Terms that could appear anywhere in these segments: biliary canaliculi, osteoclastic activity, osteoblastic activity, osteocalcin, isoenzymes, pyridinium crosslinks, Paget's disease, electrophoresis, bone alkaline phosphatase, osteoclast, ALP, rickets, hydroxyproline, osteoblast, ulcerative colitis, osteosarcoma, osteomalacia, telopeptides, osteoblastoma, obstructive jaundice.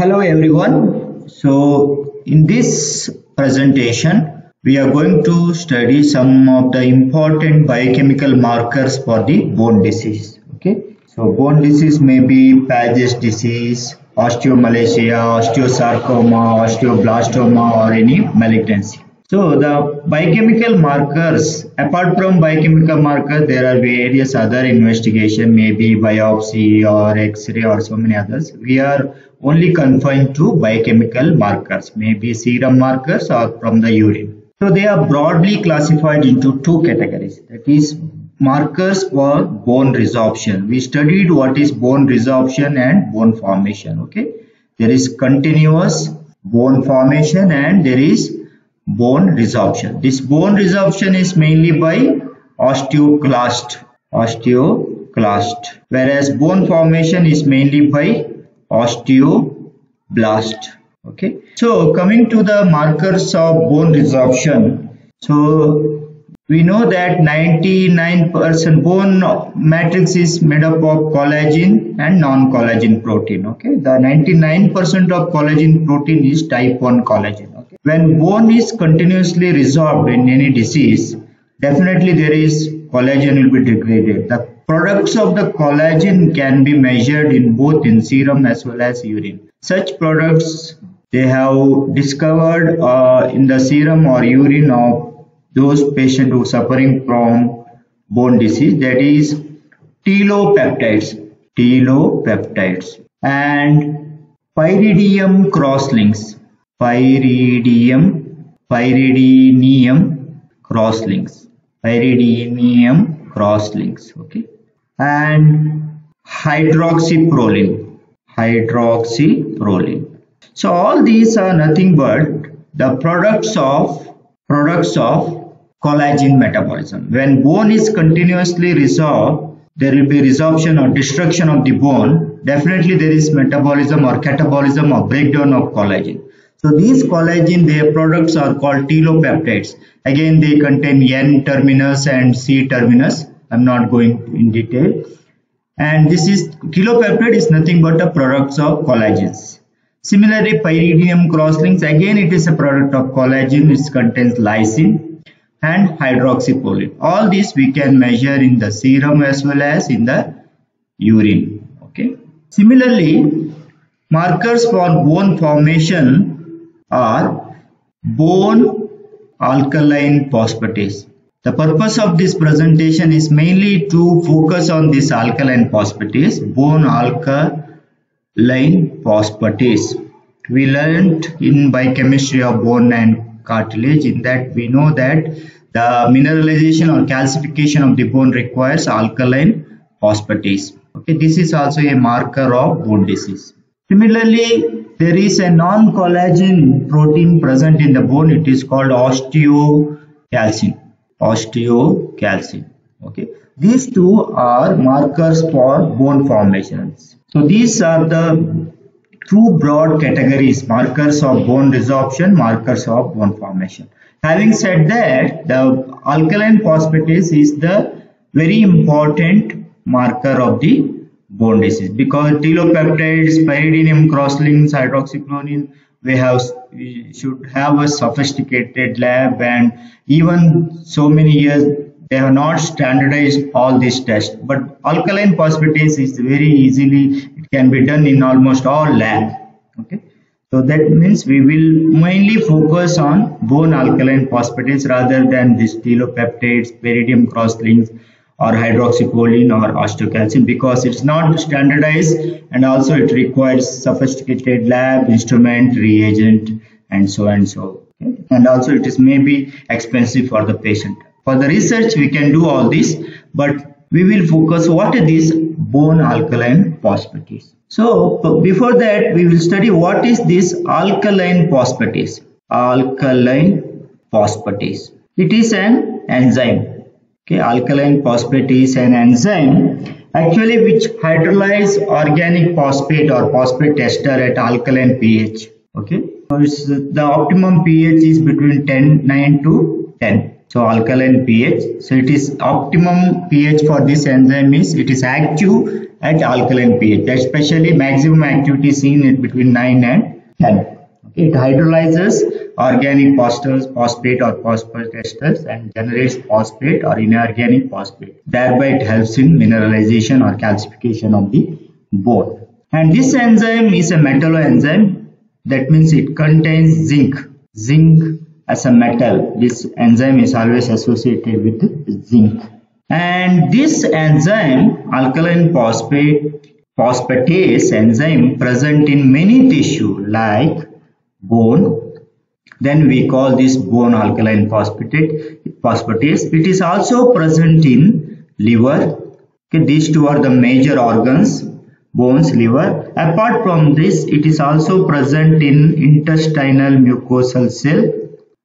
Hello everyone. So in this presentation we are going to study some of the important biochemical markers for the bone disease. Okay, so bone disease may be Paget's disease, osteomalacia, osteosarcoma, osteoblastoma or any malignancy. So the biochemical markers, apart from biochemical markers there are various other investigation, maybe biopsy or x-ray or so many others. We are only confined to biochemical markers, maybe serum markers or from the urine. So they are broadly classified into two categories, that is markers for bone resorption. We studied what is bone resorption and bone formation. Okay, there is continuous bone formation and there is bone resorption. This bone resorption is mainly by osteoclast, whereas bone formation is mainly by osteoblast. Okay, so coming to the markers of bone resorption, so we know that 99% bone matrix is made up of collagen and non-collagen protein. Okay, the 99% of collagen protein is type 1 collagen. Okay, when bone is continuously resorbed in any disease, definitely there is collagen will be degraded. The products of the collagen can be measured in both in serum as well as urine. Such products they have discovered in the serum or urine of those patients who are suffering from bone disease, that is telopeptides and pyridinium crosslinks, pyridinium crosslinks. Okay, and hydroxyproline. So all these are nothing but the products of collagen metabolism. When bone is continuously resorbed, there will be resorption or destruction of the bone. Definitely there is metabolism or catabolism or breakdown of collagen. So these collagen, their products are called telopeptides. Again, they contain N terminus and C terminus. I'm not going in detail. And this is telopeptide is nothing but a product of collagens. Similarly, pyridinium crosslinks, again it is a product of collagen. It contains lysine and hydroxyproline. All these we can measure in the serum as well as in the urine. Okay. Similarly, markers for bone formation are bone alkaline phosphatase. The purpose of this presentation is mainly to focus on this alkaline phosphatase, bone alkaline phosphatase. We learned in biochemistry of bone and cartilage, in that we know that the mineralization or calcification of the bone requires alkaline phosphatase. Okay, this is also a marker of bone disease. Similarly, there is a non-collagen protein present in the bone. It is called osteocalcin. Okay, these two are markers for bone formations. So these are the two broad categories: markers of bone resorption, markers of bone formation. Having said that, the alkaline phosphatase is the very important marker of the bone disease, because telopeptides, pyridinium crosslinks, hydroxyproline, we should have a sophisticated lab, and even so many years they have not standardized all these tests, but alkaline phosphatase is very easily, it can be done in almost all lab. Okay, so that means we will mainly focus on bone alkaline phosphatase rather than this telopeptides, pyridinium crosslinks or hydroxyproline or osteocalcin, because it's not standardized and also it requires sophisticated lab, instrument, reagent and so okay? And also it is maybe expensive for the patient. For the research we can do all this, but we will focus what is this bone alkaline phosphatase. So before that we will study what is this alkaline phosphatase. Alkaline phosphatase, it is an enzyme. Okay, alkaline phosphatase is an enzyme actually which hydrolyzes organic phosphate or phosphate ester at alkaline pH. Okay, so it's the optimum pH is between 9 to 10. So alkaline pH, so it is optimum pH for this enzyme is it is active at alkaline pH, especially maximum activity seen at between 9 and 10. Okay, it hydrolyzes organic phosphate or phosphorus esters and generates phosphate or inorganic phosphate. Thereby it helps in mineralization or calcification of the bone. And this enzyme is a metalloenzyme. That means it contains zinc. Zinc as a metal. This enzyme is always associated with zinc. And this enzyme, alkaline phosphatase enzyme, present in many tissue like bone. Then we call this bone alkaline phosphatase. It is also present in liver. Okay, these two are the major organs. Bones, liver. Apart from this, it is also present in intestinal mucosal cell,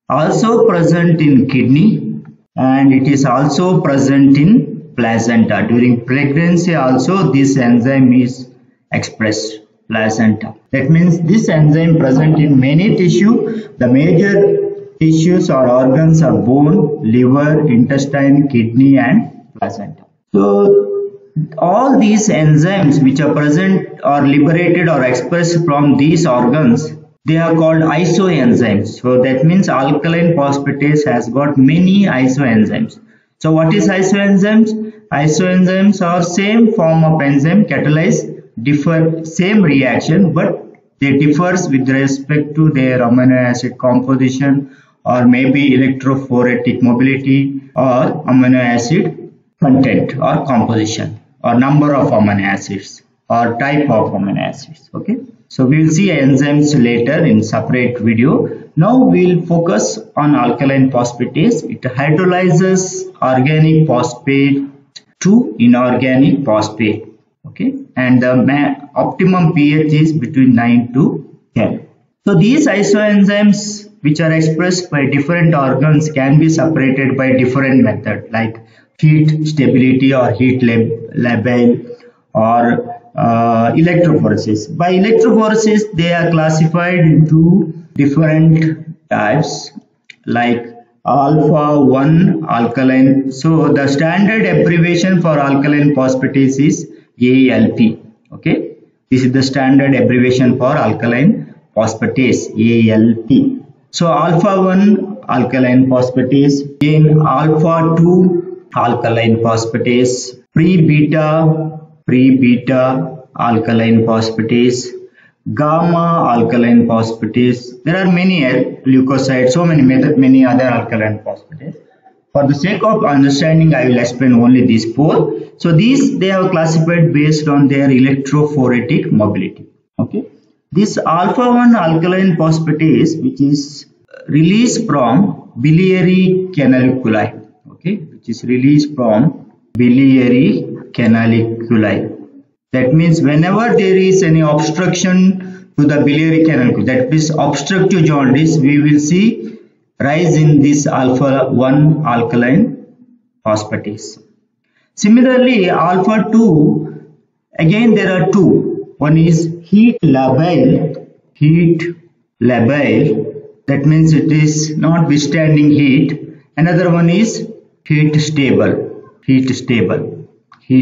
also present in kidney, and it is also present in placenta. During pregnancy also this enzyme is expressed, placenta. That means this enzyme present in many tissue. The major tissues or organs are bone, liver, intestine, kidney and placenta. So all these enzymes which are present or liberated or expressed from these organs, they are called isoenzymes. So that means alkaline phosphatase has got many isoenzymes. So what is isoenzymes? Isoenzymes are same form of enzyme, catalyze differ same reaction, but they differs with respect to their amino acid composition or maybe electrophoretic mobility or amino acid content or composition, or number of amino acids or type of amino acids. Okay, so we will see enzymes later in separate video. Now we will focus on alkaline phosphatase. It hydrolyzes organic phosphate to inorganic phosphate. Okay, and the optimum pH is between 9 to 10. So these isoenzymes which are expressed by different organs can be separated by different method like heat stability or heat labile or electrophoresis. By electrophoresis, they are classified into different types like alpha-1 alkaline. So the standard abbreviation for alkaline phosphatase is ALP. Okay, this is the standard abbreviation for alkaline phosphatase, ALP. So alpha-1 alkaline phosphatase, in alpha-2 alkaline phosphatase, pre-beta alkaline phosphatase, gamma alkaline phosphatase. There are many leukocytes, so many other alkaline phosphatase. For the sake of understanding, I will explain only these four. So these they have classified based on their electrophoretic mobility. Okay, this alpha-1 alkaline phosphatase, which is released from biliary canaliculi. Okay, which is released from biliary canaliculi. That means whenever there is any obstruction to the biliary canaliculi, that means obstructive jaundice, we will see rise in this alpha-1 alkaline phosphatase. Similarly, alpha-2, again there are two. One is heat labile, that means it is not withstanding heat. Another one is heat stable. Okay,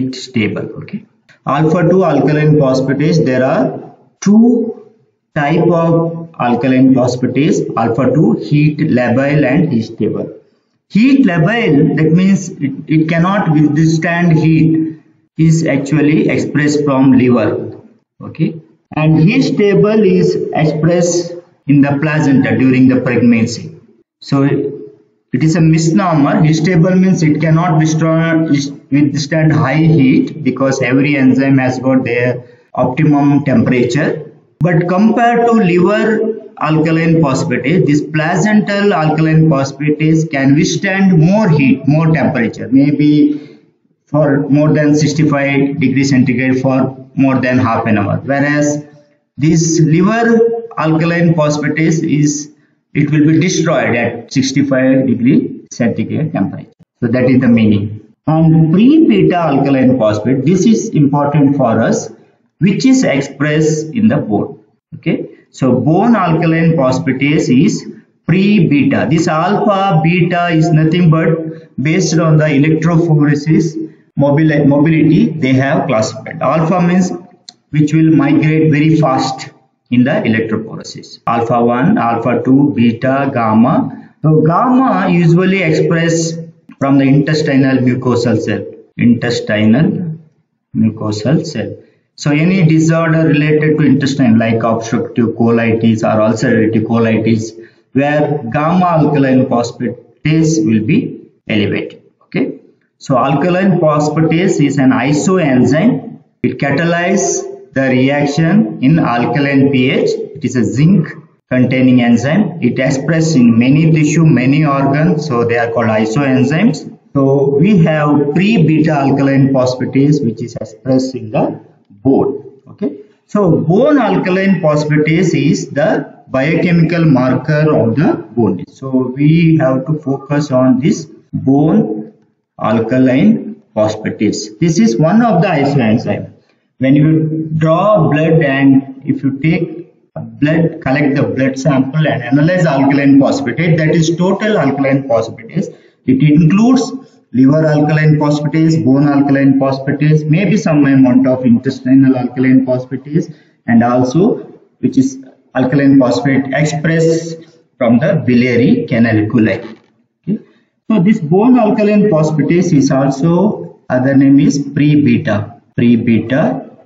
alpha-2 alkaline phosphatase, there are two type of alkaline phosphatase, alpha-2 heat labile and heat stable. Heat labile, that means it cannot withstand heat, is actually expressed from liver. Okay, and heat stable is expressed in the placenta during the pregnancy. So it is a misnomer. Heat stable means it cannot withstand high heat because every enzyme has got their optimum temperature. But compared to liver alkaline phosphatase, this placental alkaline phosphatase can withstand more heat, more temperature, maybe for more than 65 degrees centigrade for more than half an hour. Whereas this liver alkaline phosphatase is it will be destroyed at 65 degree centigrade temperature. So that is the meaning. And pre-beta alkaline phosphate, this is important for us, which is expressed in the bone. Okay, so bone alkaline phosphatase is pre-beta. This alpha beta is nothing but based on the electrophoresis mobility they have classified. Alpha means which will migrate very fast in the electrophoresis. Alpha 1, alpha 2, beta, gamma. So gamma usually express from the intestinal mucosal cell. Intestinal mucosal cell. So any disorder related to intestine like obstructive colitis or ulcerative colitis where gamma alkaline phosphatase will be elevated. Okay. So alkaline phosphatase is an isoenzyme. It catalyzes the reaction in alkaline pH. It is a zinc containing enzyme. It expresses in many tissue, many organs. So they are called isoenzymes. So we have pre-beta alkaline phosphatase which is expressed in the bone. Okay. So bone alkaline phosphatase is the biochemical marker of the bone. So we have to focus on this bone alkaline phosphatase. This is one of the isoenzymes. When you draw blood and if you take blood, collect the blood sample and analyze alkaline phosphatase, that is total alkaline phosphatase. It includes liver alkaline phosphatase, bone alkaline phosphatase, maybe some amount of intestinal alkaline phosphatase, and also which is alkaline phosphate expressed from the biliary canaliculi. Okay. So this bone alkaline phosphatase is also other name is pre-beta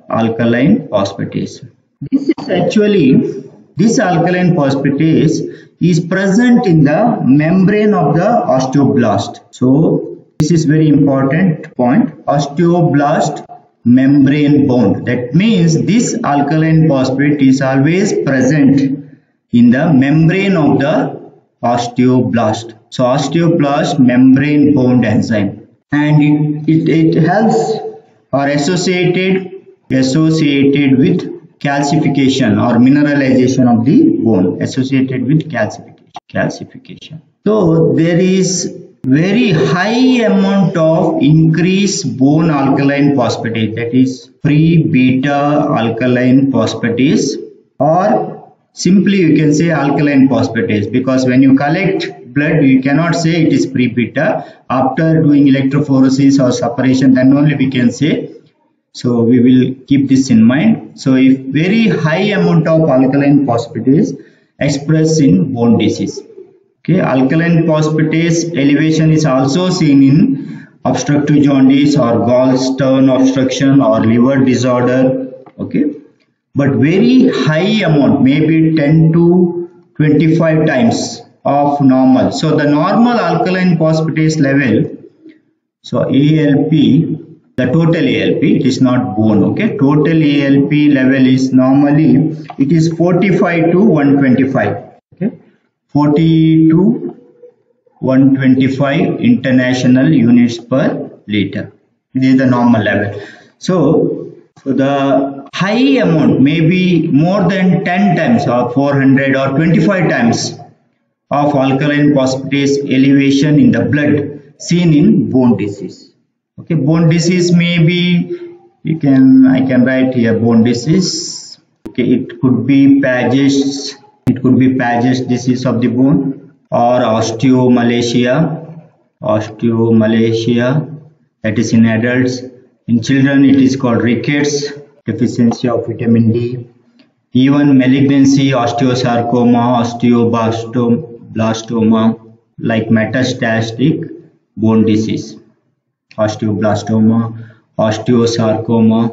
alkaline phosphatase. This is actually this alkaline phosphatase is present in the membrane of the osteoblast. So this is very important point. Osteoblast membrane bound. That means this alkaline phosphate is always present in the membrane of the osteoblast. So osteoblast membrane bound enzyme, and it helps or associated with calcification or mineralization of the bone, associated with calcification. So there is very high amount of increased bone alkaline phosphatase, that is pre-beta alkaline phosphatase, or simply you can say alkaline phosphatase, because when you collect blood you cannot say it is pre-beta. After doing electrophoresis or separation, then only we can say. So we will keep this in mind. So if very high amount of alkaline phosphatase expressed in bone disease. Okay, alkaline phosphatase elevation is also seen in obstructive jaundice or gallstone obstruction or liver disorder. Okay, but very high amount, maybe 10 to 25 times of normal. So the normal alkaline phosphatase level, so ALP, the total ALP, it is not bone, okay. Total ALP level is normally, it is 45 to 125, okay. 40 to 125 international units per liter. This is the normal level. So the high amount, maybe more than 10 times or 400 or 25 times of alkaline phosphatase elevation in the blood seen in bone disease. Okay, bone disease may be, I can write here bone disease. Okay, it could be Paget's, disease of the bone, or osteomalacia, that is in adults. In children it is called rickets, deficiency of vitamin D. Even malignancy, osteosarcoma, osteoblastoma, like metastatic bone disease. Osteoblastoma, osteosarcoma,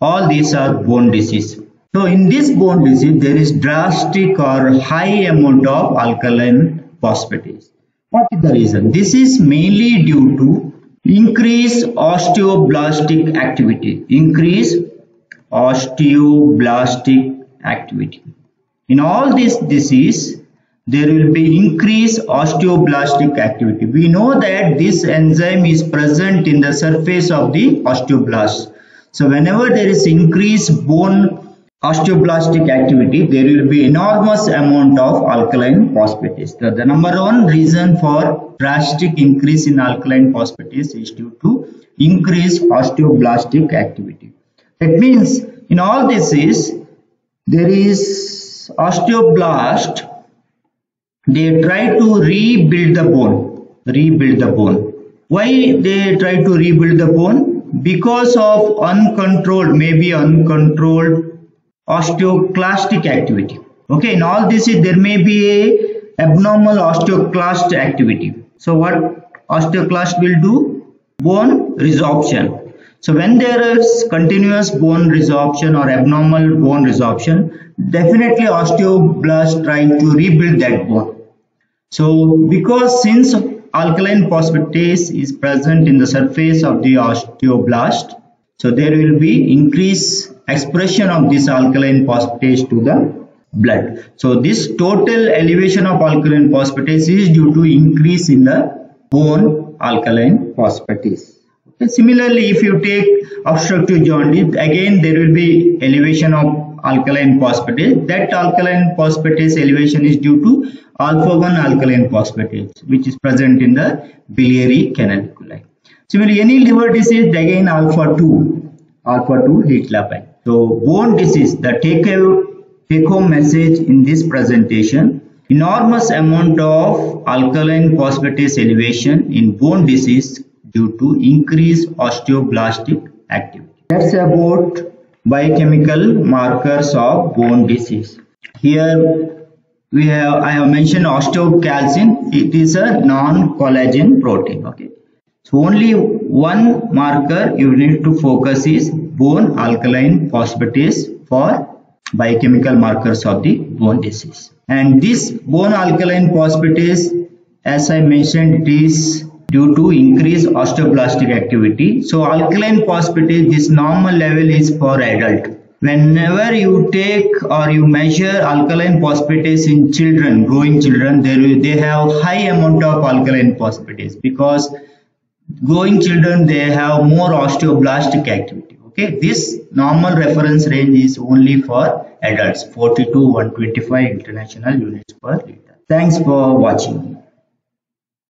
all these are bone disease. So in this bone disease, there is drastic or high amount of alkaline phosphatase. What is the reason? This is mainly due to increased osteoblastic activity. In all this disease, there will be increased osteoblastic activity. We know that this enzyme is present in the surface of the osteoblast. So whenever there is increased bone osteoblastic activity, there will be enormous amount of alkaline phosphatase. So the number one reason for drastic increase in alkaline phosphatase is due to increased osteoblastic activity. That means in all disease, there is osteoblast. They try to rebuild the bone Why they try to rebuild the bone? Because of uncontrolled, maybe uncontrolled osteoclastic activity. Okay, in all this there may be a abnormal osteoclast activity. So what osteoclast will do? Bone resorption. So when there is continuous bone resorption or abnormal bone resorption, definitely osteoblast trying to rebuild that bone. So because since alkaline phosphatase is present in the surface of the osteoblast, so there will be increased expression of this alkaline phosphatase to the blood. So this total elevation of alkaline phosphatase is due to increase in the bone alkaline phosphatase. Okay. Similarly, if you take obstructive jaundice, again there will be elevation of alkaline phosphatase. That alkaline phosphatase elevation is due to alpha-1 alkaline phosphatase, which is present in the biliary canaliculi. Similarly, any liver disease, again alpha-2 heat. So bone disease, the take-home message in this presentation, enormous amount of alkaline phosphatase elevation in bone disease due to increased osteoblastic activity. That's about biochemical markers of bone disease. Here we have, I have mentioned osteocalcin. It is a non-collagen protein. Okay, so only one marker you need to focus is bone alkaline phosphatase for biochemical markers of the bone disease. And this bone alkaline phosphatase, as I mentioned, it is due to increased osteoblastic activity. So alkaline phosphatase, this normal level is for adult. Whenever you take or you measure alkaline phosphatase in children, growing children, they have high amount of alkaline phosphatase because growing children, they have more osteoblastic activity. Okay, this normal reference range is only for adults, 40 to 125 international units per liter. Thanks for watching.